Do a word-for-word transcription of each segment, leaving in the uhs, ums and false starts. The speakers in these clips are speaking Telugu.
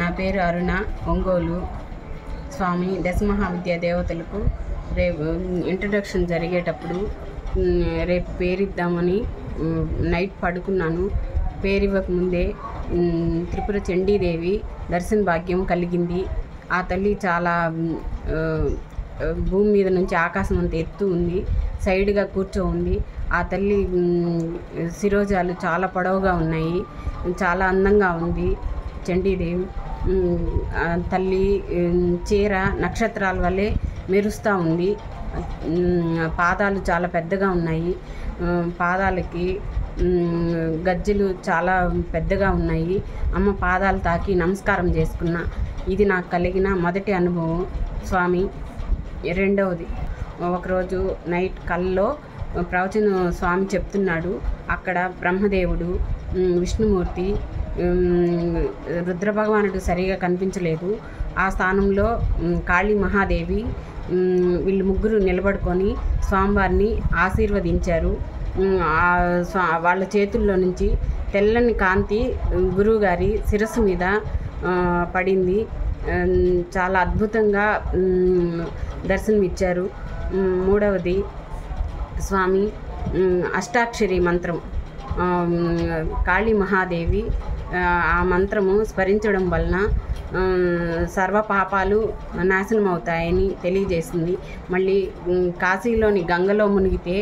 నా పేరు అరుణ ఒంగోలు స్వామి దశ మహా విద్యా దేవతలకు రేపు ఇంట్రడక్షన్ జరిగేటప్పుడు రేపు పేరిద్దామని నైట్ పడుకున్నాను. పేరివ్వక ముందే త్రిపుర చండీదేవి దర్శన భాగ్యం కలిగింది. ఆ తల్లి చాలా భూమి మీద నుంచి ఆకాశం అంత ఎత్తు ఉంది, సైడ్గా కూర్చో ఉంది. ఆ తల్లి శిరోజాలు చాలా పొడవుగా ఉన్నాయి, చాలా అందంగా ఉంది చండీదేవి తల్లి. చీర నక్షత్రాల వల్లే మెరుస్తూ ఉంది, పాదాలు చాలా పెద్దగా ఉన్నాయి, పాదాలకి గజ్జలు చాలా పెద్దగా ఉన్నాయి. అమ్మ పాదాలు తాకి నమస్కారం చేసుకున్నా. ఇది నాకు కలిగిన మొదటి అనుభవం స్వామి. రెండవది, ఒకరోజు నైట్ కల్లో ప్రవచన స్వామి చెప్తున్నాడు. అక్కడ బ్రహ్మదేవుడు, విష్ణుమూర్తి, రుద్రభగవానుడు సరిగా కనిపించలేదు. ఆ స్థానంలో కాళీ మహాదేవి వీళ్ళు ముగ్గురు నిలబడుకొని స్వామివారిని ఆశీర్వదించారు. వాళ్ళ చేతుల్లో నుంచి తెల్లని కాంతి గురువుగారి శిరస్సు మీద పడింది. చాలా అద్భుతంగా దర్శనమిచ్చారు. మూడవది స్వామి, అష్టాక్షరి మంత్రం కాళీ మహాదేవి ఆ మంత్రము స్మరించడం వలన సర్వ పాపాలు నాశనం అవుతాయని తెలియజేసింది. మళ్ళీ కాశీలోని గంగలో మునిగితే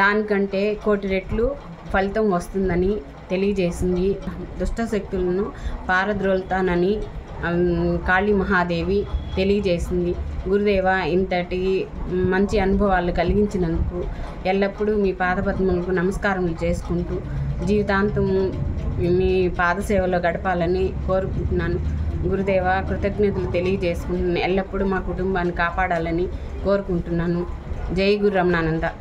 దానికంటే కోటి రెట్లు ఫలితం వస్తుందని తెలియజేసింది. దుష్టశక్తులను పారద్రోలుతానని కాళీ మహాదేవి తెలియజేసింది. గురుదేవ, ఇంతటి మంచి అనుభవాలు కలిగించినందుకు ఎల్లప్పుడూ మీ పాదపద్మములకు నమస్కారములు చేసుకుంటూ జీవితాంతం మీ పాదసేవలో గడపాలని కోరుకుంటున్నాను. గురుదేవ, కృతజ్ఞతలు తెలియజేసుకుంటున్నాను. ఎల్లప్పుడూ మా కుటుంబాన్ని కాపాడాలని కోరుకుంటున్నాను. జై గురు రమణానంద.